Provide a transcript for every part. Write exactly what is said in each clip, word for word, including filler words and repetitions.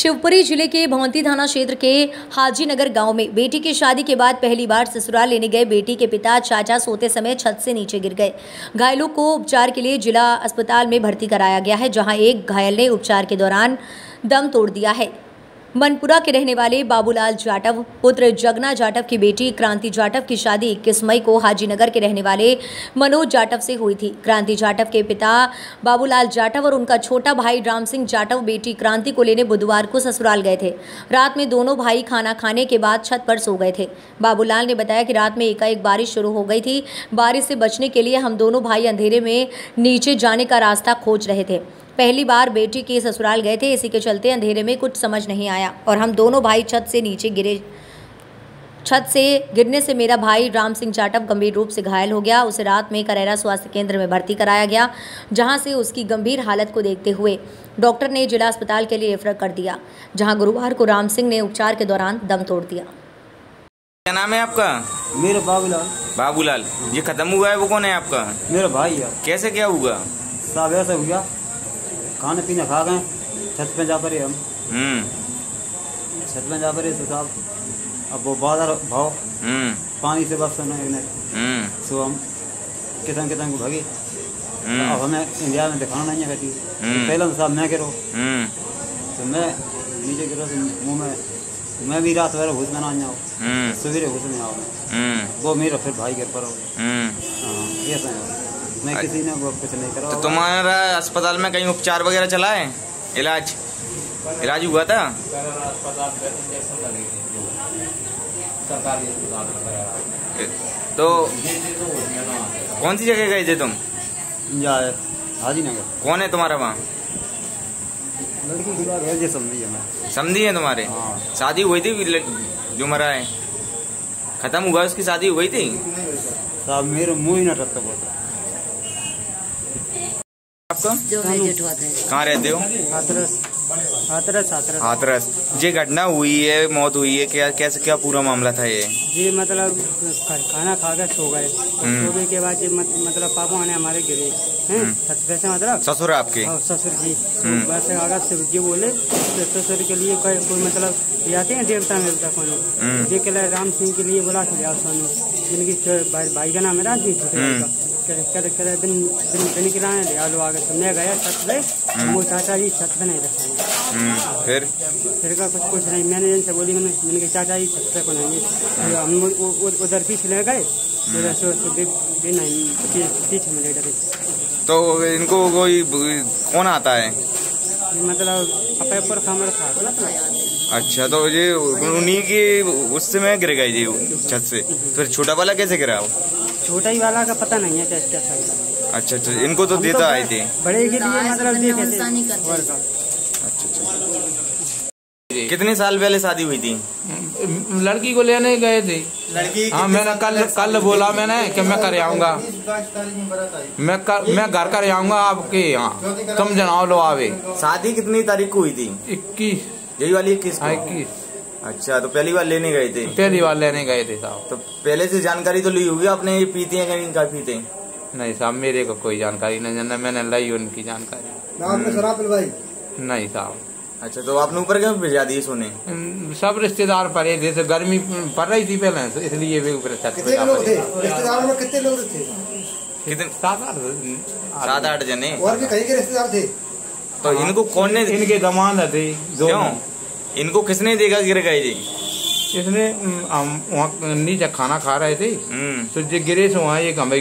शिवपुरी जिले के भौंती थाना क्षेत्र के हाजीनगर गांव में बेटी की शादी के बाद पहली बार ससुराल लेने गए बेटी के पिता चाचा सोते समय छत से नीचे गिर गए। घायलों को उपचार के लिए जिला अस्पताल में भर्ती कराया गया है, जहां एक घायल ने उपचार के दौरान दम तोड़ दिया है। मनपुरा के रहने वाले बाबूलाल जाटव पुत्र जगना जाटव की बेटी क्रांति जाटव की शादी इक्कीस मई को हाजीनगर के रहने वाले मनोज जाटव से हुई थी। क्रांति जाटव के पिता बाबूलाल जाटव और उनका छोटा भाई राम सिंह जाटव बेटी क्रांति को लेने बुधवार को ससुराल गए थे। रात में दोनों भाई खाना खाने के बाद छत पर सो गए थे। बाबूलाल ने बताया कि रात में एकाएक बारिश शुरू हो गई थी। बारिश से बचने के लिए हम दोनों भाई अंधेरे में नीचे जाने का रास्ता खोज रहे थे। पहली बार बेटी के ससुराल गए थे, इसी के चलते अंधेरे में कुछ समझ नहीं आया और हम दोनों भाई छत से नीचे गिरे। छत से गिरने से मेरा भाई राम सिंह जाटव गंभीर रूप से घायल हो गया। उसे रात में करेरा स्वास्थ्य केंद्र में भर्ती कराया गया, जहां से उसकी गंभीर हालत को देखते हुए डॉक्टर ने जिला अस्पताल के लिए रेफर कर दिया, जहाँ गुरुवार को राम सिंह ने उपचार के दौरान दम तोड़ दिया। क्या नाम है आपका? मेरा बाबूलाल। बाबूलाल ये खत्म हुआ है, वो कौन है आपका? मेरा भाई है। कैसे क्या हुआ? हुआ खाने पीने खा गए, छत पे जा पर हम छत पे जा पर साहब अब वो बाजार भाव पानी से बस सुना सो हम कितन कितन को भागी। अब हमें इंडिया में दिखाना नहीं है कटी पहले साहब मैं गिरो तो मैं नीचे गिरो तो मुँह में मैं भी रात भर घुस में ना जाऊँ, सवेरे घुस में आओ वो मेरा फिर भाई गिर पर हो। मैं किसी ने वो कुछ नहीं करा। तो तुम्हारा अस्पताल में कहीं उपचार वगैरह चला है? इलाज इलाज हुआ था? तो कौन सी जगह गए थे तुम? हाजीनगर। कौन है तुम्हारा वहाँ? लड़की समझी है मैं। समझी है तुम्हारे? शादी हुई थी जो मरा है? खत्म हुआ उसकी शादी हुई थी? साहब मेरा मुँह ही ना टपका बोलता। कहाँ रहते हो? हाथरस। ये घटना हुई है, मौत हुई है, क्या कैसे क्या पूरा मामला था ये? जी मतलब खाना खा के सो गए, सो गए के बाद मतलब पापा ने हमारे गिरे ससुर से, मतलब ससुर आपके ससुर जी बस आगा जी बोले ससुर के लिए कोई मतलब जाते हैं देवता मिलता सोनू जी के लिए राम सिंह के लिए बोला सोनू जिनकी भाई का नाम है राम सिंह कर कर दिन दिन दिन किराने ले आलो आगे तुमने गया छत पे वो चाचा जी छत पे नहीं रखा। फिर फिर का कुछ कुछ नहीं मैंने इनसे बोली मैंने मैंने कहा चाचा जी छत पे को नहीं हम उधर पीछे ले गए पीछे में ले डरे। तो इनको कोई कौन आता है? मतलब अपेपर खामर खा था। अच्छा तो ये उन्हीं की उससे मैं गिर गई जी छत से। फिर छोटा वाला कैसे गिरा? छोटा ही वाला का पता नहीं है क्या क्या था। अच्छा अच्छा इनको तो देता आए थे बड़े के लिए मतलब ये कहते। अच्छा अच्छा कितने साल पहले शादी हुई थी? लड़की को लेने गए थे। लड़की हाँ मैंने कल कल बोला मैंने कि मैं कर आऊंगा, मैं कर मैं घर कर आऊंगा आपके यहाँ, तुम जनाओ लो आवे। शादी कितनी तारीख को हुई थी? इक्कीस। यही वाली इक्कीस? हाँ इक्कीस। अच्छा तो पहली बार लेने गए थे? पहली बार लेने गए थे साहब। तो पहले से जानकारी तो ली होगी आपने ये पीते हैं कहीं का पीते हैं? नहीं साहब मेरे को कोई जानकारी नहीं, जानना मैंने लाई उनकी जानकारी। ना आपने शराब पिलवाई? नहीं साहब। अच्छा तो आपने ऊपर क्यों भेजा दिए सोने? सब रिश्तेदार पड़े थे तो गर्मी पड़ रही थी पहले इसलिए वे ऊपर छत पे जा रहे थे। कितने लोग थे? कितने? सात आठ जने। और भी कहीं के रिश्तेदार थे? तो इनको कौन ने? इनके दमाद थे। क्यों इनको किसने देखा गिर गए जी? इसने हम वहाँ नीचे खाना खा रहे थे तो जो गिरे सो वहाँ एक हमें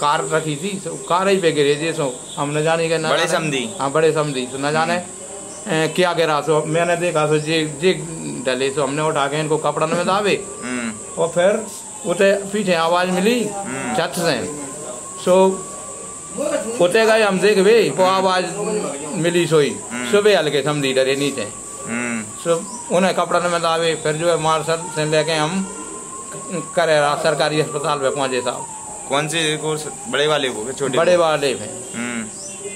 कार रखी थी तो कार ही पे गिरे जी सो हम न जाने के ना बड़े समझी। हाँ बड़े समझी तो न जाने क्या गिरा सो मैंने देखा सो जे जे डले सो हमने उठा के इनको कपड़ा में दावे और फिर उसे पीछे आवाज़ मिली छत से सो उठे गए हम देख वे आवाज़ मिली सोई सुबह हल्के समझी डरे नीचे तो उन्हें कपड़ा में दावे फिर जो है मार्शल से लेके हम करेरा सरकारी अस्पताल में पहुंचे साहब। कौन से को बड़े वाले को छोटे? बड़े वाले में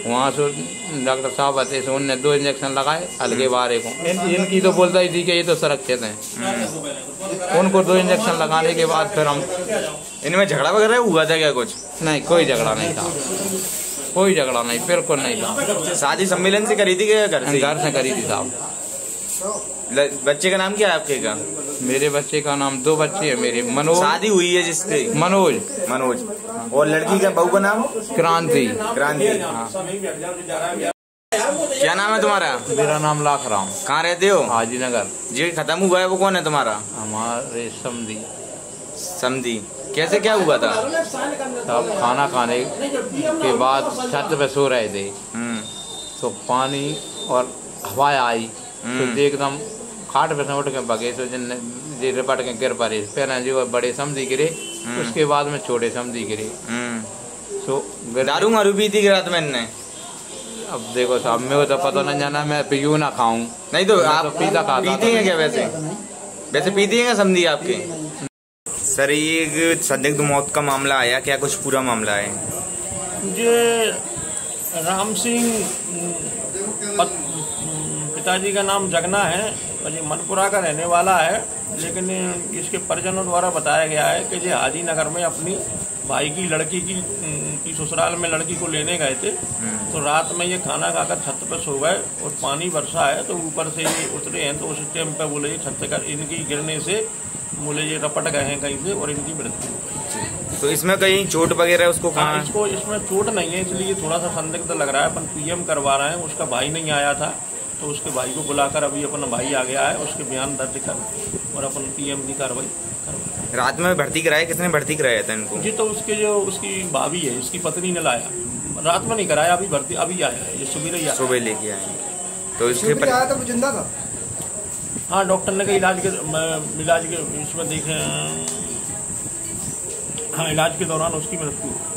वहाँ से डॉक्टर साहब आते से उनने दो इंजेक्शन लगाए हल्के बारे को इन, इनकी तो बोलता ही थी कि ये तो सुरक्षित हैं। उनको दो इंजेक्शन लगाने के बाद फिर हम इनमें झगड़ा वगैरह हुआ था क्या कुछ? नहीं कोई झगड़ा नहीं था, कोई झगड़ा नहीं बिल्कुल नहीं था। शादी सम्मेलन से करी थी क्या घर से? घर से करी थी साहब। बच्चे का नाम क्या है आपके का? मेरे बच्चे का नाम, दो बच्चे है मेरे, मनोज। शादी हुई है जिसके? मनोज। मनोज। और लड़की का, बहू का नाम? क्रांति। क्रांति। हाँ। क्या नाम है तुम्हारा? मेरा नाम लाखराम। कहाँ रहते हो? हाजीनगर। जी खत्म हुआ है वो कौन है तुम्हारा? हमारे समधी। समधी कैसे क्या हुआ था? तब खाना खाने के बाद छत पे सो रहे थे, तो पानी और हवा आई, तो एकदम खाट पे उठ के बगे, तो जिन रिपट के गिर पड़े। पहले जो बड़े समधी गिरे, उसके बाद में छोटे समधी गिरे। तो दारू मारू पी थी रात में इनने? अब देखो साहब, मेरे को तो पता नहीं, जाना मैं पीऊ ना खाऊं। नहीं तो आप तो पीता खाता पीते हैं क्या? वैसे वैसे पीते हैं क्या समझी आपके? सर ये संदिग्ध मौत का मामला आया, क्या कुछ पूरा मामला है? ये राम सिंह, पिताजी का नाम जगना है और ये मनपुरा का रहने वाला है, लेकिन इसके परिजनों द्वारा बताया गया है कि ये हाजीनगर में अपनी भाई की लड़की की, की ससुराल में लड़की को लेने गए थे, तो रात में ये खाना खाकर छत पर सो गए और पानी बरसा है, तो ऊपर से ये उतरे हैं, तो उस टाइम पर बोले ये छत पर इनकी गिरने से बोले ये रपट गए हैं कहीं से और इनकी मृत्यु हुई। तो इसमें कहीं चोट वगैरह उसको? हाँ, इसको इसमें चोट नहीं है, इसलिए थोड़ा सा संदिग्ध लग रहा है, अपन पीएम करवा रहे हैं। उसका भाई नहीं आया था, तो उसके भाई को बुलाकर अभी अपना भाई आ गया है, उसके बयान दर्ज कर और अपन पीएम की कार्रवाई करवा। रात में भर्ती कराया, किसने भर्ती कराया था इनको? जी तो उसके जो उसकी भाभी है, इसकी पत्नी ने लाया, रात में नहीं कराया, अभी भर्ती अभी आया है, ये सुबह ही आया, सुबह लेके आए। तो इसके पर आया था, वो जिंदा था? हाँ, डॉक्टर ने कहा इलाज के इलाज के इसमें देखे, हाँ इलाज के दौरान उसकी मृत्यु।